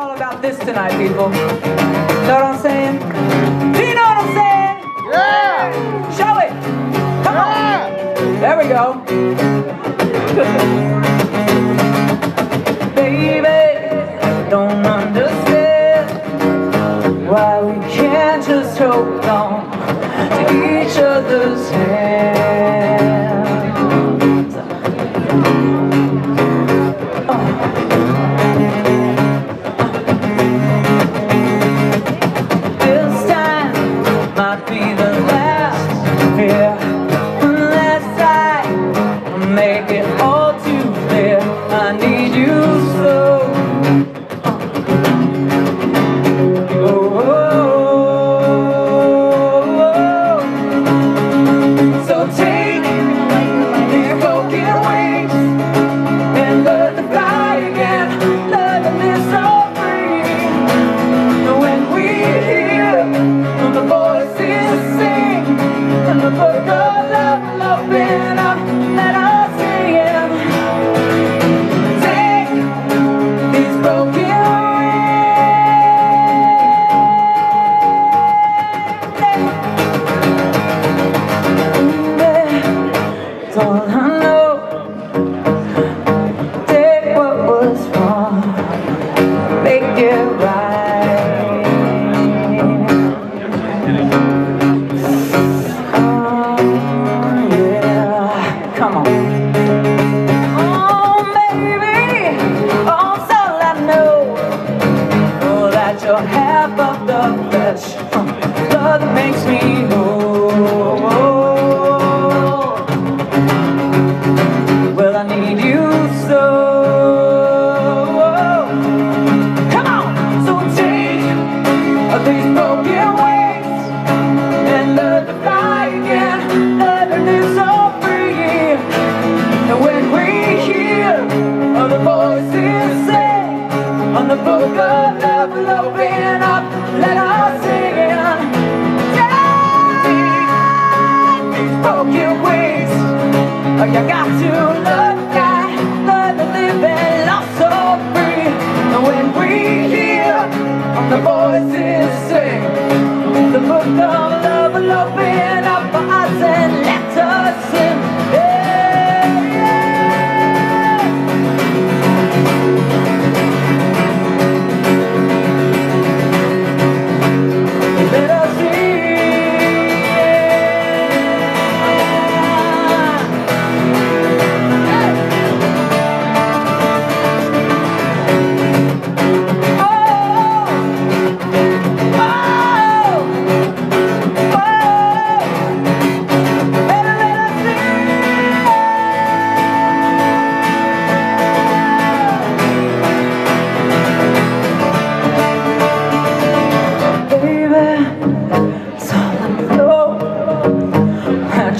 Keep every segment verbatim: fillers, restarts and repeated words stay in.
all about this tonight, people. Know what I'm saying? Do you know what I'm saying? Yeah! Show it! Come yeah. on! There we go. Baby, I don't understand why we can't just hold on to each other's hands. Oh.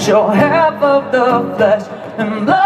You're half of the flesh and blood.